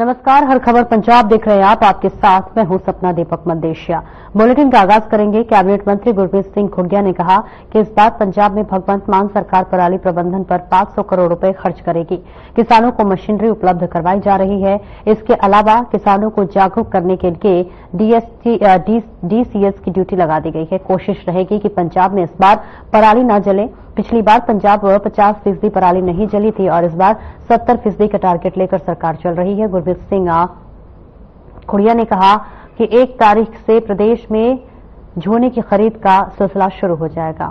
नमस्कार, हर खबर पंजाब देख रहे हैं आप। आपके साथ मैं हूं सपना दीपक मंदेशिया। बुलेटिन का आगाज करेंगे। कैबिनेट मंत्री गुरप्रीत सिंह घुगिया ने कहा कि इस बार पंजाब में भगवंत मान सरकार पराली प्रबंधन पर 500 करोड़ रुपए खर्च करेगी। किसानों को मशीनरी उपलब्ध करवाई जा रही है। इसके अलावा किसानों को जागरूक करने के लिए डीसीएस की ड्यूटी लगा दी गई है। कोशिश रहेगी कि पंजाब में इस बार पराली न जले। पिछली बार पंजाब 50% पराली नहीं जली थी और इस बार 70% का टारगेट लेकर सरकार चल रही है। गुरबीर सिंह खुड़िया ने कहा कि 1 तारीख से प्रदेश में झोने की खरीद का सिलसिला शुरू हो जाएगा।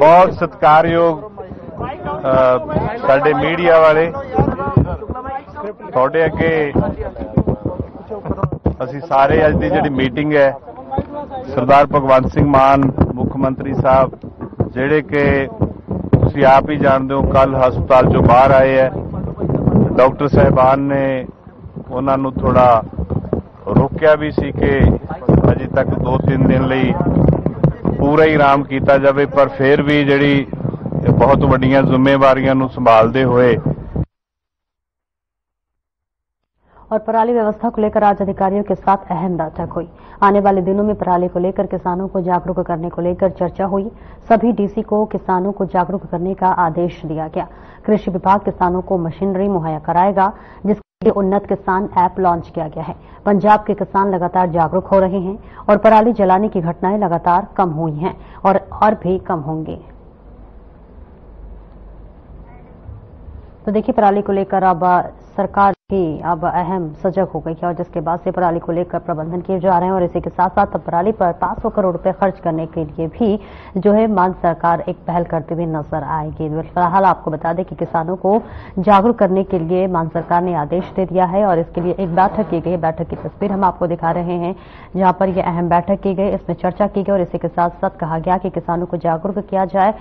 बहुत सत्कारयोग साडे मीडिया वाले, थोड़े अगे असी सारे अज की जिहड़ी मीटिंग है, सरदार भगवंत सिंह मान मुख्य मंत्री साहब जिहड़े के तुसीं आप ही जानते हो, कल हस्पताल चों बाहर आए है। डॉक्टर साहबान ने उन्हां नूं थोड़ा रोकिया भी सी कि अजे तक 2-3 दिन लई पूरा ही आराम किया जाए, पर फिर भी जिहड़ी बहुत वड्डियां जिम्मेवारियां नूं संभालदे होए। और पराली व्यवस्था को लेकर आज अधिकारियों के साथ अहम बैठक हुई। आने वाले दिनों में पराली को लेकर किसानों को जागरूक करने को लेकर चर्चा हुई। सभी डीसी को किसानों को जागरूक करने का आदेश दिया गया। कृषि विभाग किसानों को मशीनरी मुहैया कराएगा, जिसके लिए उन्नत किसान ऐप लॉन्च किया गया है। पंजाब के किसान लगातार जागरूक हो रहे हैं और पराली जलाने की घटनाएं लगातार कम हुई हैं और भी कम होंगी। तो देखिए, पराली को लेकर अब सरकार की अब अहम सजग हो गई है और जिसके बाद से पराली को लेकर प्रबंधन किए जा रहे हैं और इसी के साथ साथ अब पराली पर 500 करोड़ रुपए खर्च करने के लिए भी जो है मान सरकार एक पहल करते हुए नजर आएगी। फिलहाल आपको बता दें कि किसानों को जागरूक करने के लिए मान सरकार ने आदेश दे दिया है और इसके लिए एक बैठक की गई। बैठक की तस्वीर हम आपको दिखा रहे हैं, जहां पर यह अहम बैठक की गई, इसमें चर्चा की गई और इसी के साथ साथ कहा गया कि किसानों को जागरूक किया जाए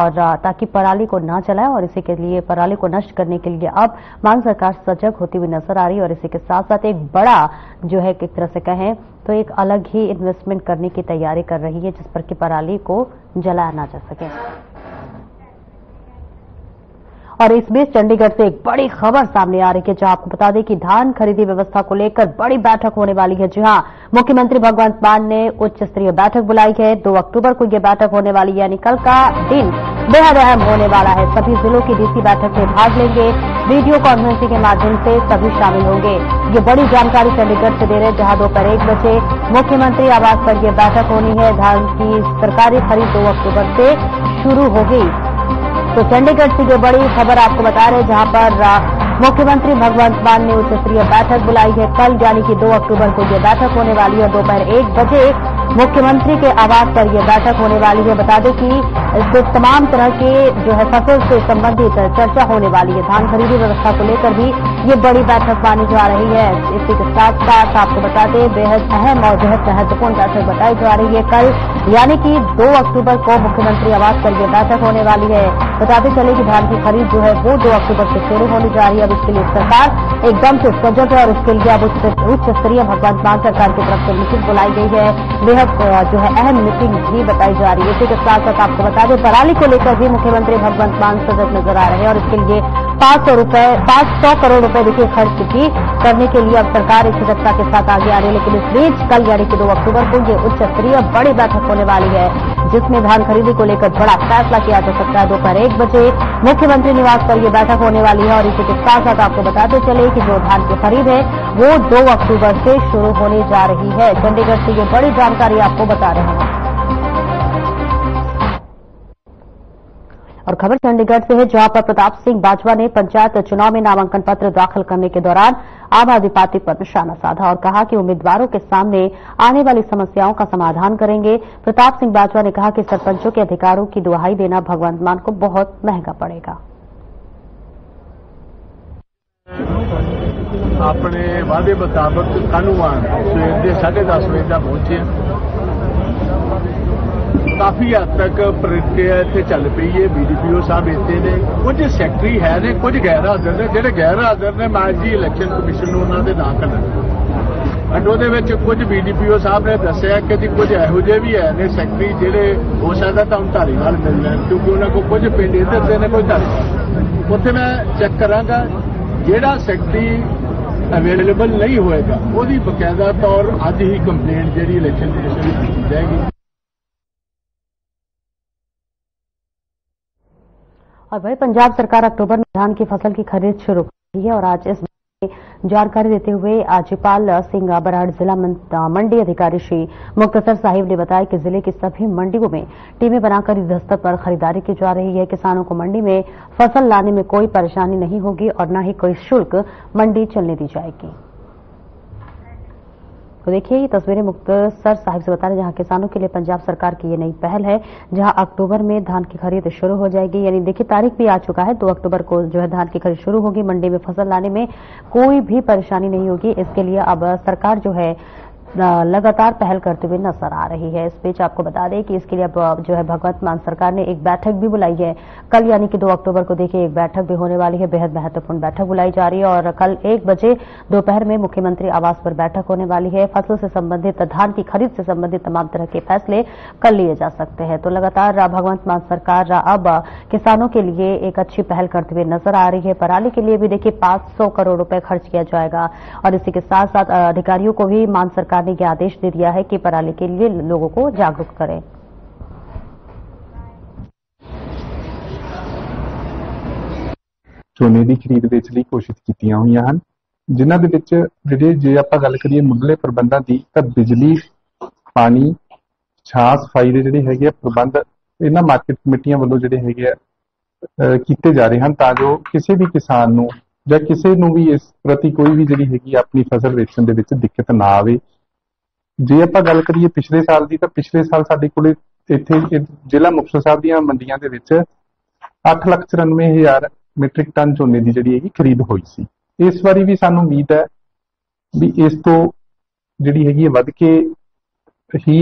और ताकि पराली को न जलाए और इसी के लिए पराली को नष्ट करने के लिए अब मान सरकार सजग होती हुई नजर आ रही है और इसी के साथ साथ एक बड़ा जो है एक तरह से कहें तो एक अलग ही इन्वेस्टमेंट करने की तैयारी कर रही है, जिस पर कि पराली को जलाया ना जा सके। और इस बीच चंडीगढ़ से एक बड़ी खबर सामने आ रही है, जहां आपको बता दें कि धान खरीदी व्यवस्था को लेकर बड़ी बैठक होने वाली है। जी हां, मुख्यमंत्री भगवंत मान ने उच्च स्तरीय बैठक बुलाई है। 2 अक्टूबर को यह बैठक होने वाली है, यानी कल का दिन बेहद अहम होने वाला है। सभी जिलों की डीसी बैठक में भाग लेंगे। वीडियो कॉन्फ्रेंसिंग के माध्यम से सभी शामिल होंगे। ये बड़ी जानकारी चंडीगढ़ से दे रहे, जहां 1:15 बजे मुख्यमंत्री आवास पर यह बैठक होनी है। धान की सरकारी खरीद 2 अक्टूबर से शुरू होगी। तो चंडीगढ़ से ये बड़ी खबर आपको बता रहे, जहां पर मुख्यमंत्री भगवंत मान ने उच्च स्तरीय बैठक बुलाई है। कल यानी कि 2 अक्टूबर को यह बैठक होने वाली है। 2:01 बजे मुख्यमंत्री के आवास पर यह बैठक होने वाली है। बता दें कि इससे तमाम तरह के जो है फसल से संबंधित चर्चा होने वाली है। धान खरीदी व्यवस्था को लेकर भी ये बड़ी बैठक मानी जा रही है। इसी के साथ साथ आपको बता दें, बेहद अहम और बेहद महत्वपूर्ण बैठक बताई जा रही है। कल यानी कि 2 अक्टूबर को मुख्यमंत्री आवास पर यह बैठक होने वाली है। बताते चले कि धान की खरीद जो है वो 2 अक्टूबर से शुरू होने जा रही है। अब इसके लिए सरकार एकदम से सजग है और इसके लिए अब उच्च स्तरीय भगवंत मान सरकार की तरफ से मीटिंग बुलाई गई है। जो है अहम मीटिंग भी बताई जा रही है। इसी के साथ साथ आपको बता दें, पराली को लेकर भी मुख्यमंत्री भगवंत मान सजग नजर आ रहे हैं और इसके लिए 500 करोड़ रुपए देखिए खर्च की करने के लिए अब सरकार इस सजगता के साथ आगे आ रही है। लेकिन इस बीच कल यानी कि 2 अक्टूबर को ये उच्च स्तरीय बड़ी बैठक होने वाली है, जिसमें धान खरीदी को लेकर बड़ा फैसला किया जा सकता है। 2:01 बजे मुख्यमंत्री निवास पर यह बैठक होने वाली है। और इसी के साथ साथ आपको बताते चले कि जो धान की खरीद है वो 2 अक्टूबर से शुरू होने जा रही है। चंडीगढ़ से ये बड़ी जानकारी आपको बता रहे हैं। और खबर चंडीगढ़ से है, जहां पर प्रताप सिंह बाजवा ने पंचायत चुनाव में नामांकन पत्र दाखिल करने के दौरान आम आदमी पार्टी पर निशाना साधा और कहा कि उम्मीदवारों के सामने आने वाली समस्याओं का समाधान करेंगे। प्रताप सिंह बाजवा ने कहा कि सरपंचों के अधिकारों की दुहाई देना भगवंत मान को बहुत महंगा पड़ेगा। अपने वादे मुताबिक कानून सवेरे 10:30 बजे तक पहुंचे। काफी हद तक प्रक्रिया इतने चल पी है। BDPO साहब इतने ने कुछ सैकटरी है ने कुछ गैर हाजिर ने, जेडे गैर हाजिर ने मैं जी इलेक्शन कमीशन उन्होंने ना करना एंड वो कुछ बी डी पी ओ साहब ने दसिया कि जी कुछ इहो जे भी है ने सैकटरी जिहड़े हो सकता तो हम धारीवाल मिल लैन क्योंकि उन्होंने को कुछ पिंड इधर से ने कोई धारीवाल उत्थे मैं चैक करांगा जिहड़ा सैकटरी अवेलेबल नहीं होएगा ओहदी बकायदा तौर अज ही कंप्लेंट जिहड़ी इलेक्शन कमीशन नूं कीती जाएगी। और वही पंजाब सरकार अक्टूबर में धान की फसल की खरीद शुरू कर रही है और आज इस जानकारी देते हुए आजपाल सिंह बराड़ जिला मंडी अधिकारी श्री मुख्तसर साहिब ने बताया कि जिले की सभी मंडियों में टीमें बनाकर युद्ध स्तर पर खरीदारी की जा रही है। किसानों को मंडी में फसल लाने में कोई परेशानी नहीं होगी और न ही कोई शुल्क मंडी चलने दी जाएगी। तो देखिए ये तस्वीरें मुख्तसर साहिब से बता रहे जहां किसानों के लिए पंजाब सरकार की ये नई पहल है जहां अक्टूबर में धान की खरीद शुरू हो जाएगी। यानी देखिए तारीख भी आ चुका है 2 अक्टूबर को जो है धान की खरीद शुरू होगी। मंडी में फसल लाने में कोई भी परेशानी नहीं होगी। इसके लिए अब सरकार जो है लगातार पहल करते हुए नजर आ रही है। इस बीच आपको बता दें कि इसके लिए अब जो है भगवंत मान सरकार ने एक बैठक भी बुलाई है। कल यानी कि 2 अक्टूबर को देखिए एक बैठक भी होने वाली है। बेहद महत्वपूर्ण बैठक बुलाई जा रही है और कल 1 बजे दोपहर में मुख्यमंत्री आवास पर बैठक होने वाली है। फसल से संबंधित धान की खरीद से संबंधित तमाम तरह के फैसले कल लिए जा सकते हैं। तो लगातार भगवंत मान सरकार अब किसानों के लिए एक अच्छी पहल करते हुए नजर आ रही है। पराली के लिए भी देखिए 500 करोड़ रुपए खर्च किया जाएगा और इसी के साथ साथ अधिकारियों को भी मान सरकार ने यह आदेश दे दिया है कि पराली के लिए लोगों को जागरूक करें। झोने की खरीद बेच लई कोशिश कीतियां होईयां हन जिन्हां दे विच जिहड़े जे आपां गल करिए मुढले प्रबंधां दी तां बिजली पानी छां सफाई दे जिहड़े हैगे प्रबंध इन्हां मार्केट कमेटियां वल्लों जिहड़े हैगे कीते जा रहे हन तां जो किसी भी किसान नूं जां किसी नूं भी इस प्रति कोई भी जिहड़ी हैगी अपनी फसल बेचण दे विच दिक्कत ना आवे। जे आपां गल करिए पिछले साल की तो पिछले साल साडे कोले इत्थे जिला मुक्तसर साहब दीआं मंडियां दे विच 8,94,000 मीट्रिक टन झोने की जिहड़ी हैगी खरीद होई सी। इस वारी भी सानूं उम्मीद है भी इस तो जिहड़ी हैगी वध के ही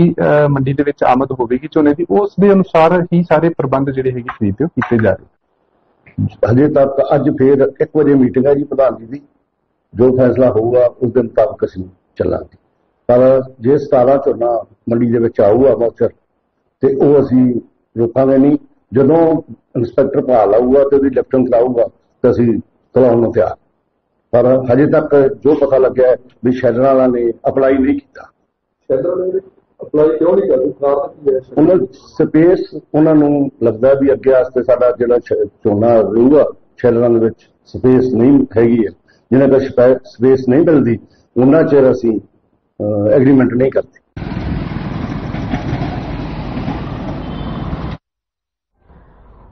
मंडी दे विच आमद होवेगी झोने की। उस दे अनुसार ही सारे प्रबंध जिहड़े हैगे खरीद दे कीते जा रहे। अजे तक अज फिर 1 बजे मीटिंग है जी प्रधान जी की जो फैसला होगा उस दे मुताबिक असीं चलांगे। पर जो 17 झोना मंडी के आऊगा वाउचर तो वह असी रोकांगे नहीं। जो इंस्पैक्टर भा लाऊगा तो वह लिफ्टिंग कराऊगा तो असी कराने को तैयार। पर हजे तक जो पता लगे भी शैडर वालों ने अपलाई नहीं किया। स्पेस उन्होंने लगता भी अगे साडा जो झोना रहूगा शैडर में स्पेस नहीं हैगी है। जिन्हें अगर स्पेस नहीं मिलती उन्ना चेर असी एग्रीमेंट नहीं करते।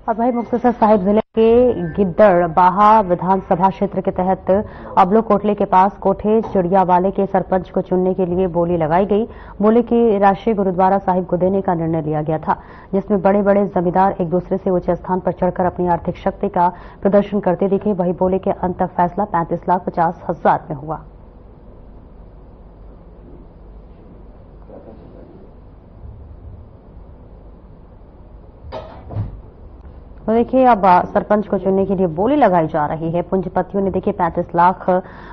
और भाई मुक्तसर साहिब जिले के गिद्दड़ बाहा विधानसभा क्षेत्र के तहत अबलो कोटले के पास कोठे चिड़िया वाले के सरपंच को चुनने के लिए बोली लगाई गई। बोली की राशि गुरुद्वारा साहिब को देने का निर्णय लिया गया था जिसमें बड़े बड़े जमींदार एक दूसरे से ऊंचे स्थान पर चढ़कर अपनी आर्थिक शक्ति का प्रदर्शन करते दिखे। वही बोली के अंत तक फैसला 35,50,000 में हुआ। तो देखिए अब सरपंच को चुनने के लिए बोली लगाई जा रही है। पूंजीपतियों ने देखिए 35 लाख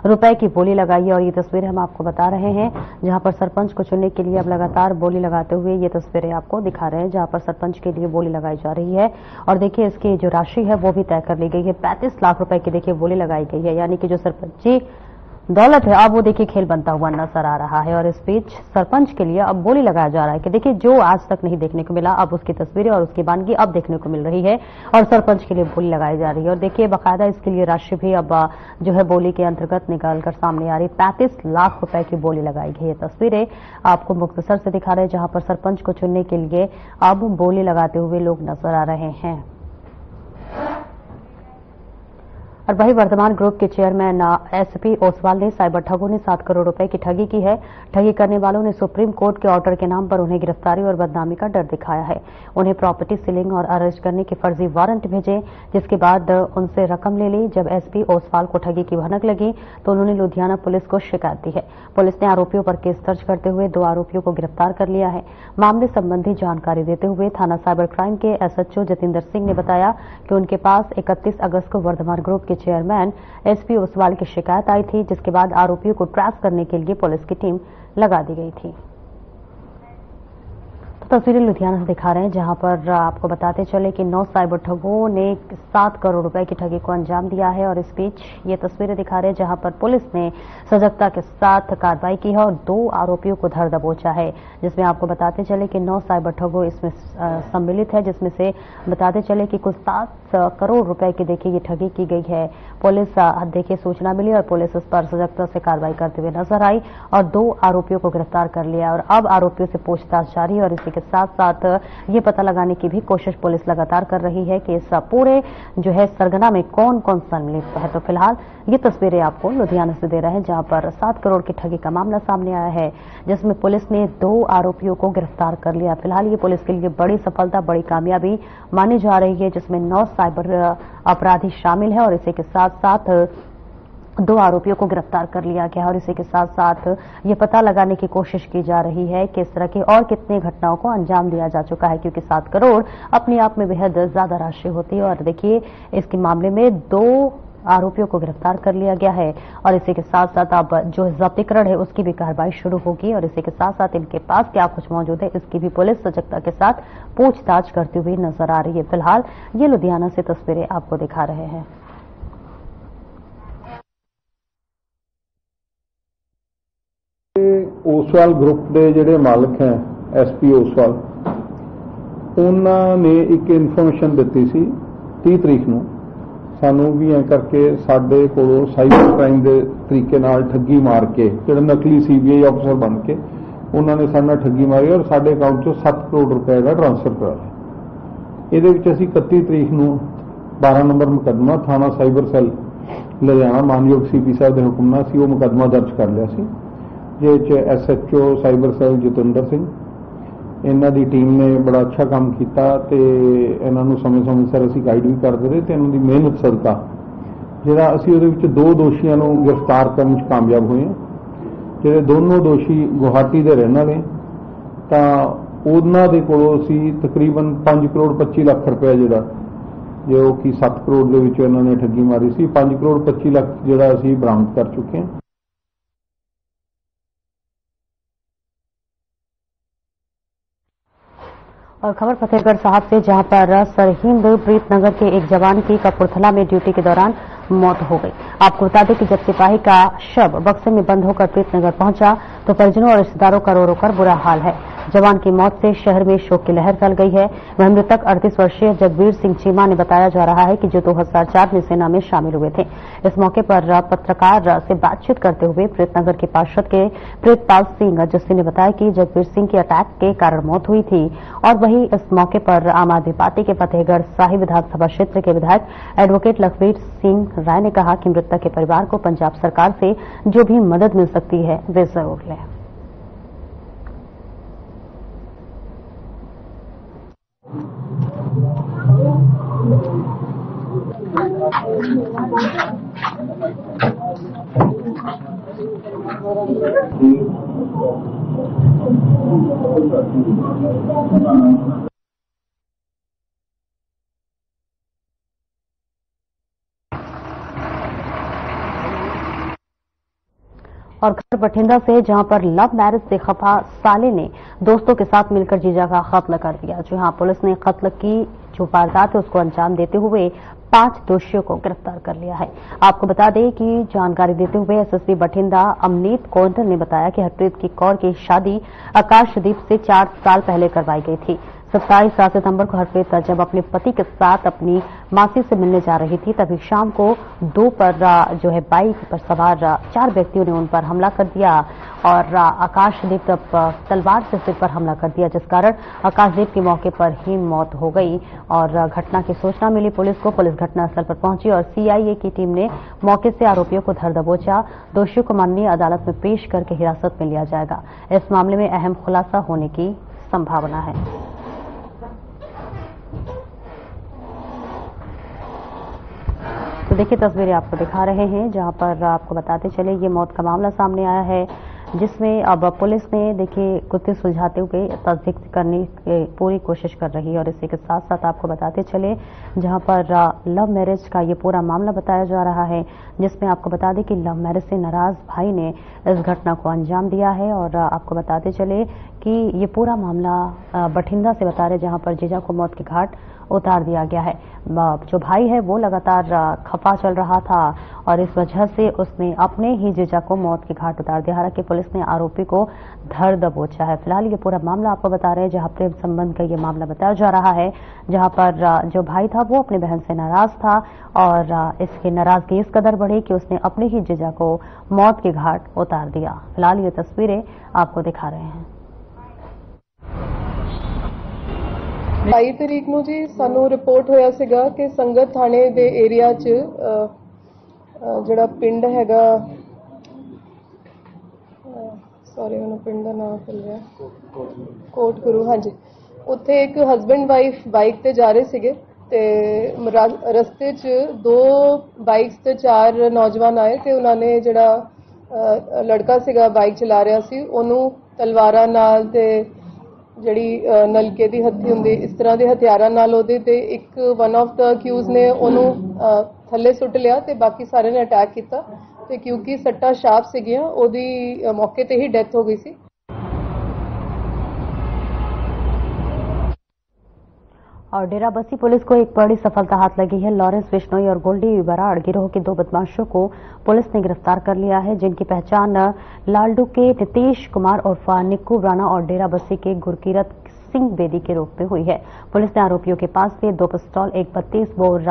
रुपए की बोली लगाई है और ये तस्वीरें हम आपको बता रहे हैं जहां पर सरपंच को चुनने के लिए अब लगातार बोली लगाते हुए ये तस्वीरें आपको दिखा रहे हैं जहां पर सरपंच के लिए बोली लगाई जा रही है। और देखिए इसकी जो राशि है वो भी तय कर ली गई है। 35 लाख रुपए की देखिए बोली लगाई गई है। यानी कि जो सरपंची दौलत है अब वो देखिए खेल बनता हुआ नजर आ रहा है। और इस बीच सरपंच के लिए अब बोली लगाया जा रहा है कि देखिए जो आज तक नहीं देखने को मिला अब उसकी तस्वीरें और उसकी बानगी अब देखने को मिल रही है और सरपंच के लिए बोली लगाई जा रही है। और देखिए बाकायदा इसके लिए राशि भी अब जो है बोली के अंतर्गत निकालकर सामने आ रही। 35 लाख रुपए की बोली लगाई गई है। तस्वीरें आपको मुक्तसर से दिखा रहे हैं जहां पर सरपंच को चुनने के लिए अब बोली लगाते हुए लोग नजर आ रहे हैं। और वही वर्धमान ग्रुप के चेयरमैन एसपी ओसवाल ने साइबर ठगों ने 7 करोड़ रुपए की ठगी की है। ठगी करने वालों ने सुप्रीम कोर्ट के ऑर्डर के नाम पर उन्हें गिरफ्तारी और बदनामी का डर दिखाया है। उन्हें प्रॉपर्टी सीलिंग और अरेस्ट करने के फर्जी वारंट भेजे जिसके बाद उनसे रकम ले ली। जब एसपी ओसवाल को ठगी की भनक लगी तो उन्होंने लुधियाना पुलिस को शिकायत दी है। पुलिस ने आरोपियों पर केस दर्ज करते हुए 2 आरोपियों को गिरफ्तार कर लिया है। मामले संबंधी जानकारी देते हुए थाना साइबर क्राइम के एसएचओ जतेंद्र सिंह ने बताया कि उनके पास 31 अगस्त को वर्धमान ग्रुप के चेयरमैन एसपी ओसवाल की शिकायत आई थी, जिसके बाद आरोपियों को ट्रैप करने के लिए पुलिस की टीम लगा दी गई थी। तो तस्वीरें लुधियाना से दिखा रहे हैं, जहां पर आपको बताते चले कि 9 साइबर ठगों ने 7 करोड़ रुपए की ठगी को अंजाम दिया है। और इस बीच ये तस्वीरें दिखा रहे हैं, जहां पर पुलिस ने सजगता के साथ कार्रवाई की है और 2 आरोपियों को धर दबोचा है, जिसमें आपको बताते चले कि 9 साइबर ठगों इसमें सम्मिलित है, जिसमें से बताते चले कि कुल 7 करोड़ रुपए की देखिए ये ठगी की गई है। पुलिस देखिए सूचना मिली और पुलिस इस पर सजगता से कार्रवाई करते हुए नजर आई और 2 आरोपियों को गिरफ्तार कर लिया और अब आरोपियों से पूछताछ जारी है और इसी के साथ साथ ये पता लगाने की भी कोशिश पुलिस लगातार कर रही है कि इस पूरे जो है सरगना में कौन कौन सम्मिलित है। तो फिलहाल ये तस्वीरें आपको लुधियाना से दे रहे हैं, जहां पर 7 करोड़ की ठगी का मामला सामने आया है, जिसमें पुलिस ने 2 आरोपियों को गिरफ्तार कर लिया। फिलहाल ये पुलिस के लिए बड़ी सफलता, बड़ी कामयाबी मानी जा रही है, जिसमें 9 साइबर अपराधी शामिल है और इसी के साथ साथ 2 आरोपियों को गिरफ्तार कर लिया गया और इसी के साथ साथ ये पता लगाने की कोशिश की जा रही है कि इस तरह की और कितने घटनाओं को अंजाम दिया जा चुका है, क्योंकि 7 करोड़ अपने आप में बेहद ज्यादा राशि होती है। और देखिए इसके मामले में 2 आरोपियों को गिरफ्तार कर लिया गया है और इसी के साथ साथ अब जो जब्तीकरण है उसकी भी कार्रवाई शुरू होगी और इसी के साथ साथ इनके पास क्या कुछ मौजूद है इसकी भी पुलिस सजगता के साथ पूछताछ करती हुई नजर आ रही है। फिलहाल ये लुधियाना से तस्वीरें आपको दिखा रहे हैं। ओसवाल ग्रुप के जिहड़े मालिक हैं SP ओसवाल, उन्होंने एक इनफॉर्मेशन दी सी 30 तरीक नूं सानू भी ऐ करके साडे कोलों साइबर क्राइम के तरीके नाल ठगी मार के जिहड़ा नकली CBI ऑफिसर बन के उन्होंने साडे नाल ठगी मारी और साडे अकाउंट चो 7 करोड़ रुपए का ट्रांसफर कराया। इहदे विच असीं 31 तरीक नूं 12 नंबर मुकदमा थाणा साइबर सैल लुधियाना मानयोग CP साहब दे हुकम नाल सी, मुकदमा दर्ज कर लिया सी। जे SHO cyber cell Jatendra Singh इन्हां दी टीम ने बड़ा अच्छा काम किया तो इन्हां नूं समय समय सिर असीं गाइड भी करते रहे तो इन्हां दी मेहनत सदका जिहड़ा असीं उहदे विच 2 दोषियां नूं गिरफ्तार करन विच कामयाब होए हां। जिहड़े दोनों दोषी गुवाहाटी दे रहण वाले तां उहनां दे कोलों असीं तकरीबन 5 करोड़ 25 लाख रुपया जिहड़ा जो कि 7 करोड़ दे विच इन्हां ने ठगी मारी सी 5 करोड़ 25 लाख जिहड़ा असीं बरामद कर चुके हां। और खबर फतेहगढ़ साहब से, जहां पर सरहिंद प्रीतनगर के एक जवान की कपूरथला में ड्यूटी के दौरान मौत हो गई। आपको बता दें कि जब सिपाही का शव बक्से में बंद होकर प्रीतनगर पहुंचा तो परिजनों और रिश्तेदारों का रो रोकर बुरा हाल है। जवान की मौत से शहर में शोक की लहर फैल गई है। वह मृतक 38 वर्षीय जगबीर सिंह चीमा ने बताया जा रहा है कि जो 2004 में सेना में शामिल हुए थे। इस मौके पर पत्रकार से बातचीत करते हुए प्रीतनगर के पार्षद के प्रताप सिंह जस्सी ने बताया कि जगबीर सिंह की अटैक के कारण मौत हुई थी। और वहीं इस मौके पर आम आदमी पार्टी के फतेहगढ़ साहिब विधानसभा क्षेत्र के विधायक एडवोकेट लखबीर सिंह राय ने कहा कि मृतक के परिवार को पंजाब सरकार से जो भी मदद मिल सकती है वे जरूर लें। और खबर बठिंडा से, जहां पर लव मैरिज से खफा साले ने दोस्तों के साथ मिलकर जीजा का कत्ल कर दिया। जो यहां पुलिस ने कत्ल की जो वारदात है उसको अंजाम देते हुए 5 दोषियों को गिरफ्तार कर लिया है। आपको बता दें कि जानकारी देते हुए SSP बठिंडा अमनीत कोंडर ने बताया कि हरप्रीत की कौर की शादी आकाशदीप से 4 साल पहले करवाई गई थी। 27 सितंबर को हरप्रीत जब अपने पति के साथ अपनी मासी से मिलने जा रही थी तभी शाम को 2 पर जो है बाइक पर सवार 4 व्यक्तियों ने उन पर हमला कर दिया और आकाशदीप तलवार से सिर पर हमला कर दिया, जिस कारण आकाशदीप की मौके पर ही मौत हो गई। और घटना की सूचना मिली पुलिस को। पुलिस घटनास्थल पर पहुंची और CIA की टीम ने मौके से आरोपियों को धर दबोचा। दोषियों को माननीय अदालत में पेश करके हिरासत में लिया जाएगा। इस मामले में अहम खुलासा होने की संभावना है। तो देखिए तस्वीरें आपको दिखा रहे हैं, जहां पर आपको बताते चले ये मौत का मामला सामने आया है। जिसमें अब पुलिस ने देखिए गुत्थी सुलझाते हुए तस्दीक करने की पूरी कोशिश कर रही है। और इसी के साथ साथ आपको बताते चले जहां पर लव मैरिज का ये पूरा मामला बताया जा रहा है, जिसमें आपको बता दें कि लव मैरिज से नाराज भाई ने इस घटना को अंजाम दिया है। और आपको बताते चले कि ये पूरा मामला बठिंडा से बता रहे जहां पर जीजा को मौत के घाट उतार दिया गया है। जो भाई है वो लगातार खफा चल रहा था और इस वजह से उसने अपने ही जीजा को मौत के घाट उतार दिया। हालांकि पुलिस ने आरोपी को धर दबोचा है। फिलहाल ये पूरा मामला आपको बता रहे हैं जहां प्रेम संबंध का ये मामला बताया जा रहा है, जहां पर जो भाई था वो अपनी बहन से नाराज था और इसकी नाराजगी इस कदर बढ़ी कि उसने अपने ही जीजा को मौत के घाट उतार दिया। फिलहाल ये तस्वीरें आपको दिखा रहे हैं। 22 तरीक नू जी सानू रिपोर्ट होया सीगा कि संगत थाने दे एरिया च जिहड़ा पिंड हैगा, सॉरी मैनू पिंड दा नाम भुल गया, कोट गुरू, हाँ जी, उत्थे एक हस्बैंड वाइफ बाइक ते जा रहे सीगे ते रस्ते च दो बाइक्स ते चार नौजवान आए ते उन्होंने जिहड़ा लड़का सीगा बाइक चला रहा सी ओनू तलवारां नाल ते ਜਿਹੜੀ ਨਲਕੇ ਦੀ ਹੱਥੀ ਹੁੰਦੀ ਇਸ ਤਰ੍ਹਾਂ ਦੇ ਹਥਿਆਰਾਂ ਨਾਲ ਉਹਦੇ ਤੇ ਇੱਕ ਵਨ ਆਫ ਦਾ ਅਕਿਊਜ਼ ਨੇ ਉਹਨੂੰ ਥੱਲੇ ਸੁੱਟ ਲਿਆ ਤੇ ਬਾਕੀ ਸਾਰੇ ਨੇ ਅਟੈਕ ਕੀਤਾ ਤੇ ਕਿਉਂਕਿ ਸੱਟਾਂ ਸ਼ਾਰਪ ਸੀਗੀਆਂ ਉਹਦੀ ਮੌਕੇ ਤੇ ਹੀ ਡੈਥ ਹੋ ਗਈ ਸੀ। और डेराबस्सी पुलिस को एक बड़ी सफलता हाथ लगी है। लॉरेंस बिश्नोई और गोल्डी बराड़ गिरोह के दो बदमाशों को पुलिस ने गिरफ्तार कर लिया है, जिनकी पहचान लालडू के नितीश कुमार उर्फ निक्कू राणा और डेराबस्सी के गुरकीरत सिंह बेदी के रूप में हुई है। पुलिस ने आरोपियों के पास से दो पिस्तौल, एक 32 बोर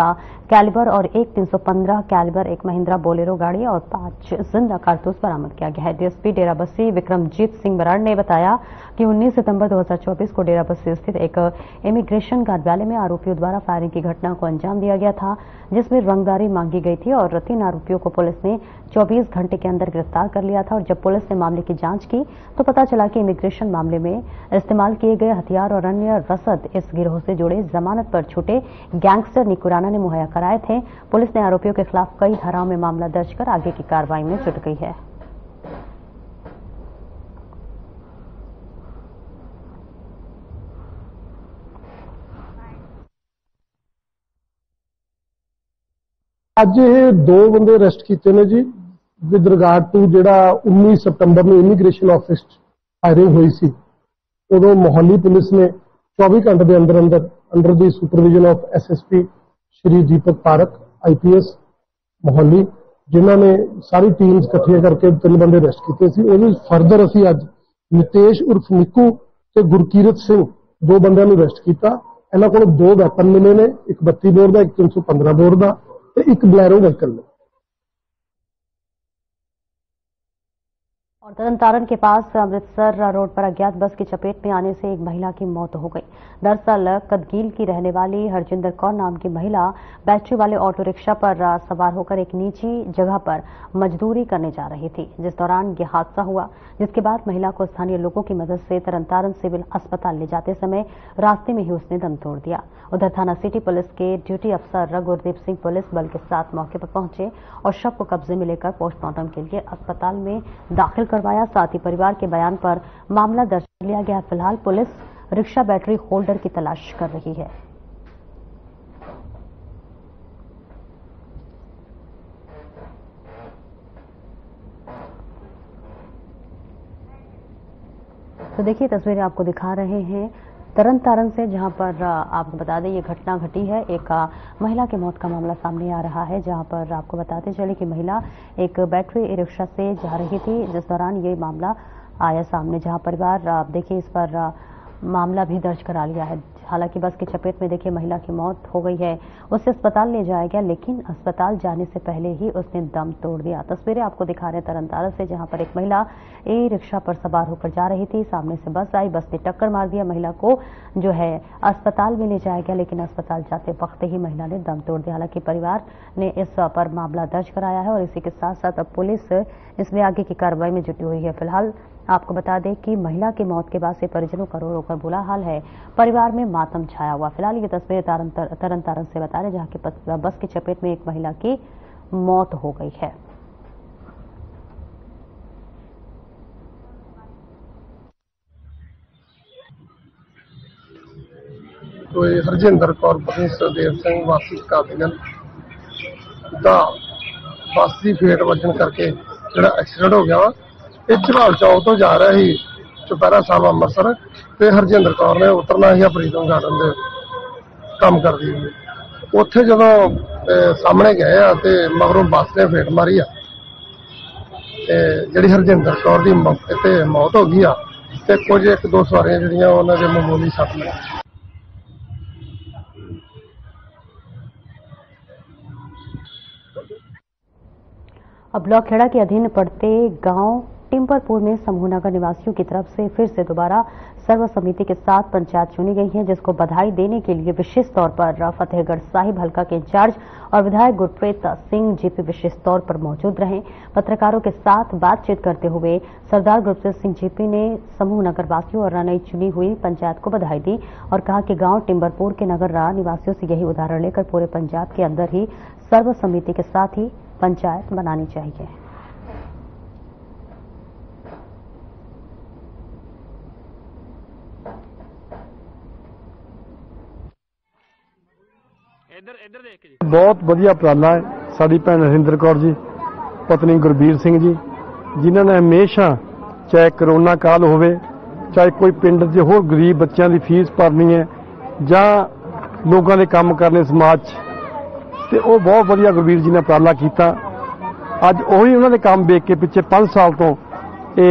कैलिबर और एक 315 कैलिबर, एक महिंद्रा बोलेरो गाड़ी और 5 जिंदा कारतूस बरामद किया गया है। डीएसपी डेराबस्सी विक्रमजीत सिंह बराड़ ने बताया कि 19 सितंबर 2024 को डेराबस्सी स्थित एक इमिग्रेशन कार्यालय में आरोपियों द्वारा फायरिंग की घटना को अंजाम दिया गया था, जिसमें रंगदारी मांगी गई थी और 3 आरोपियों को पुलिस ने 24 घंटे के अंदर गिरफ्तार कर लिया था। और जब पुलिस ने मामले की जांच की तो पता चला कि इमिग्रेशन मामले में इस्तेमाल किए गए हथियार और अन्य रसद इस गिरोह से जुड़े जमानत पर छूटे गैंगस्टर निक्कू राणा ने मुहैया कराए थे। पुलिस ने आरोपियों के खिलाफ कई धाराओं में मामला दर्ज कर आगे की कार्रवाई में जुट गई है। आज दो बंदे अरेस्ट किए ने जी विद रिगार्ड टू जिहड़ा 19 सितंबर में इमीग्रेशन ऑफिस फायरिंग हुई सी, उदों मोहाली पुलिस ने 24 घंटे के अंदर अंदर under the supervision of SSP Shri Deepak Parak IPS Mohali जिन्हों ने सारी टीम इकट्ठिया करके 3 बंदे अरेस्ट किए सी। उन्हें फरदर असी अज नितेश उर्फ निक्कू ते गुरकीरत सिंह 2 बंदे अरेस्ट किया। इन्हों को 2 वैपन मिले ने, एक 32 बोर का, एक 315 बोर का, एक ब्लैरो वहीकल ने। और तरनतारन के पास अमृतसर रोड पर अज्ञात बस की चपेट में आने से एक महिला की मौत हो गई। दरअसल कदगील की रहने वाली हरजिंदर कौर नाम की महिला बैटरी वाले ऑटो रिक्शा पर सवार होकर एक निजी जगह पर मजदूरी करने जा रही थी, जिस दौरान यह हादसा हुआ, जिसके बाद महिला को स्थानीय लोगों की मदद से तरनतारन सिविल अस्पताल ले जाते समय रास्ते में ही उसने दम तोड़ दिया। उधर थाना सिटी पुलिस के ड्यूटी अफसर रघुदेप सिंह पुलिस बल के साथ मौके पर पहुंचे और शव को कब्जे में लेकर पोस्टमार्टम के लिए अस्पताल में दाखिल करवाया। साथ ही परिवार के बयान पर मामला दर्ज कर लिया गया। फिलहाल पुलिस रिक्शा बैटरी होल्डर की तलाश कर रही है। तो देखिए तस्वीरें आपको दिखा रहे हैं तरन तारण से, जहां पर आपको बता दें ये घटना घटी है। एक महिला के मौत का मामला सामने आ रहा है, जहां पर आपको बताते चले कि महिला एक बैटरी रिक्शा से जा रही थी, जिस दौरान ये मामला आया सामने, जहां परिवार देखिए इस पर मामला भी दर्ज करा लिया है। हालांकि बस की चपेट में देखिए महिला की मौत हो गई है। उसे अस्पताल ले जाया गया, लेकिन अस्पताल जाने से पहले ही उसने दम तोड़ दिया। तस्वीरें आपको दिखा रहे हैं तरनतारन से, जहां पर एक महिला ई रिक्शा पर सवार होकर जा रही थी। सामने से बस आई, बस ने टक्कर मार दिया। महिला को जो है अस्पताल में ले जाया गया, लेकिन अस्पताल जाते वक्त ही महिला ने दम तोड़ दिया। हालांकि परिवार ने इस पर मामला दर्ज कराया है और इसी के साथ साथ अब पुलिस इसमें आगे की कार्रवाई में जुटी हुई है। फिलहाल आपको बता दें कि महिला की मौत के बाद से परिजनों का रो रोकर बुरा हाल है, परिवार में मातम छाया हुआ। फिलहाल ये तस्वीर तरन तारन से बता रहे जहां की बस की चपेट में एक महिला की मौत हो गई है। ਹੋਏ ਹਰਜਿੰਦਰ ਕੌਰ ਸਰਦੇਵ ਸਿੰਘ ਵਾਸੀ ਕਾਦਗਲ ਦਾ ਵਾਸੀ ਫੇਟ ਵੱਜਣ ਕਰਕੇ ਜਿਹੜਾ ਐਕਸੀਡੈਂਟ ਹੋ ਗਿਆ ਵਾ। ਇਹ ਝਬਾਲ ਚੌਕ ਤੋਂ ਜਾ ਰਿਹਾ ਸੀ ਚੁਪਹਿਰਾ ਸਾਹਿਬ ਅੰਮ੍ਰਿਤਸਰ, ਤੇ ਹਰਜਿੰਦਰ ਕੌਰ ਨੇ ਉਤਰਨਾ ਸੀ ਪ੍ਰੀਤਮ ਗਾਰਡਨ ਦੇ ਕੰਮ ਕਰਦੀ, ਉੱਥੇ ਜਦੋਂ ਸਾਹਮਣੇ ਗਏ ਆ ਤੇ ਮਗਰੋਂ ਬੱਸ ਨੇ ਫੇਟ ਮਾਰੀ ਆ ਤੇ ਜਿਹੜੀ ਹਰਜਿੰਦਰ ਕੌਰ ਦੀ ਮੌਕੇ ਤੇ ਮੌਤ ਹੋ ਗਈ ਆ, ਤੇ ਕੁਝ ਇੱਕ ਦੋ ਸਵਾਰੀਆਂ ਜਿਹੜੀਆਂ ਉਹਨਾਂ ਦੇ ਮਾਮੂਲੀ ਸੱਟ ਲੱਗੀ। अब ब्लॉक खेड़ा के अधीन पड़ते गांव टिम्बरपुर में समूह नगर निवासियों की तरफ से फिर से दोबारा सर्व समिति के साथ पंचायत चुनी गई है, जिसको बधाई देने के लिए विशेष तौर पर फतेहगढ़ साहिब हलका के इंचार्ज और विधायक गुरप्रीत सिंह जीपी विशेष तौर पर मौजूद रहे। पत्रकारों के साथ बातचीत करते हुए सरदार गुरप्रीत सिंह जीपी ने समूह नगर वासियों और नई चुनी हुई पंचायत को बधाई दी और कहा कि गांव टिम्बरपुर के नगर निवासियों से यही उदाहरण लेकर पूरे पंजाब के अंदर ही सर्व समिति के साथ ही पंचायत बनानी चाहिए। बहुत बढ़िया उपराला है साड़ी भैन हरिंदर कौर जी, पत्नी गुरबीर सिंह जी, जिन्होंने हमेशा चाहे कोरोना काल हो चाहे कोई पिंड के होर गरीब बच्चों की फीस भरनी है जां लोगों के काम करने समाज, तो वह बहुत वधिया गुरबीर जी ने उपराला किया। अज उही उन्होंने काम वेख के पिछले 5 साल तो ये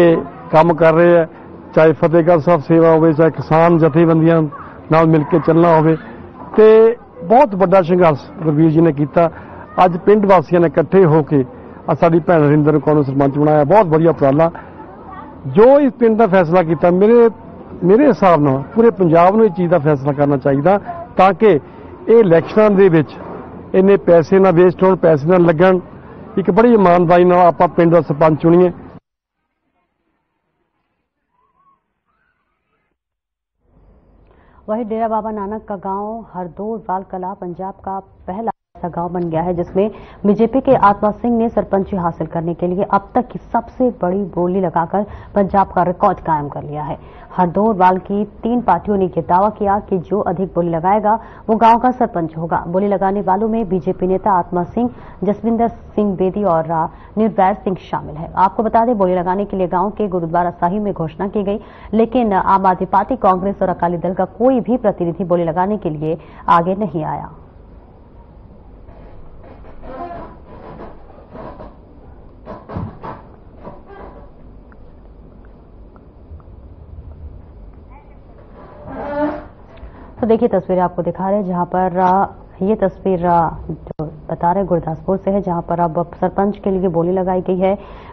काम कर रहे हैं, चाहे फतेहगढ़ साहब सेवा हो चाहे किसान जथेबंदियां नाल मिल के चलना हो, तो बहुत बड़ा संघर्ष गुरबीर जी ने किया। अज पिंड वासियों ने इकट्ठे होकर साडी भैन हरिंदर कौर नूं सरपंच बनाया, बहुत वधिया उपराला। जो इस पिंड का फैसला किया मेरे हिसाब नाल पूरे पंजाब में इस चीज़ का फैसला करना चाहिए ताकि ये इलैक्शन दे विच इन्ने पैसे ना वेस्ट हो, पैसे ना लगन, एक बड़ी ईमानदारी नाल आपां पिंड दा सरपंच चुनीए। वही डेरा बाबा नानक का गांव हरदोर वाल कला पंजाब का पहला ऐसा गांव बन गया है जिसमें बीजेपी के आत्मा सिंह ने सरपंची हासिल करने के लिए अब तक की सबसे बड़ी बोली लगाकर पंजाब का रिकॉर्ड कायम कर लिया है। हरदोरवाल की 3 पार्टियों ने यह दावा किया कि जो अधिक बोली लगाएगा वो गांव का सरपंच होगा। बोली लगाने वालों में बीजेपी नेता आत्मा सिंह, जसविंदर सिंह बेदी और निर्वैर सिंह शामिल है। आपको बता दें बोली लगाने के लिए गांव के गुरुद्वारा साहिब में घोषणा की गई, लेकिन आम आदमी पार्टी, कांग्रेस और अकाली दल का कोई भी प्रतिनिधि बोली लगाने के लिए आगे नहीं आया। तो देखिए तस्वीरें आपको दिखा रहे हैं, जहां पर ये तस्वीर जो बता रहे गुरदासपुर से है, जहां पर अब सरपंच के लिए बोली लगाई गई है।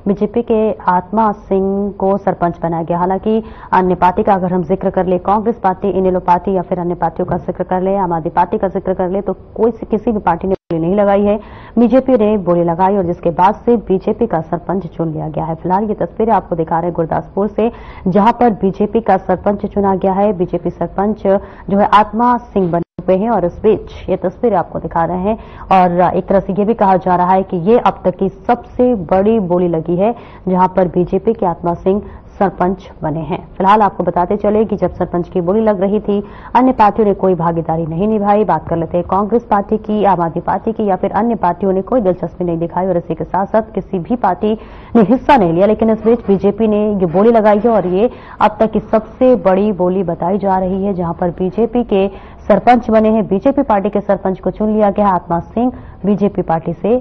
बीजेपी के आत्मा सिंह को सरपंच बनाया गया। हालांकि अन्य पार्टी का अगर हम जिक्र कर ले, कांग्रेस पार्टी, इनेलो पार्टी या फिर अन्य पार्टियों का जिक्र कर ले, आम आदमी पार्टी का जिक्र कर ले, तो कोई किसी भी पार्टी ने बोली नहीं लगाई है। बीजेपी ने बोली लगाई और जिसके बाद से बीजेपी का सरपंच चुन लिया गया है। फिलहाल ये तस्वीरें आपको दिखा रहे हैं गुरदासपुर से, जहां पर बीजेपी का सरपंच चुना गया है। बीजेपी सरपंच जो है आत्मा सिंह बने हुए हैं और इस बीच ये तस्वीरें आपको दिखा रहे हैं। और एक तरह से ये भी कहा जा रहा है कि ये अब तक की सबसे बड़ी बोली लगी है, जहां पर बीजेपी के आत्मा सिंह सरपंच बने हैं। फिलहाल आपको बताते चले कि जब सरपंच की बोली लग रही थी, अन्य पार्टियों ने कोई भागीदारी नहीं निभाई। बात कर लेते हैं कांग्रेस पार्टी की, आम आदमी पार्टी की या फिर अन्य पार्टियों ने कोई दिलचस्पी नहीं दिखाई और इसी के साथ साथ किसी भी पार्टी ने हिस्सा नहीं लिया। लेकिन इस बीच बीजेपी ने ये बोली लगाई है और ये अब तक की सबसे बड़ी बोली बताई जा रही है, जहां पर बीजेपी के सरपंच बने हैं। बीजेपी पार्टी के सरपंच को चुन लिया गया। आत्मा सिंह बीजेपी पार्टी से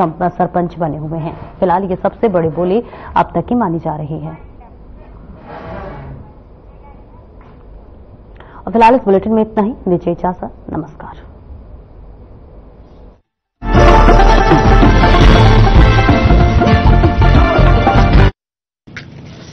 सरपंच बने हुए हैं। फिलहाल ये सबसे बड़ी बोली अब तक की मानी जा रही है। और फिलहाल इस बुलेटिन में इतना ही। मुझे इजाजत, नमस्कार।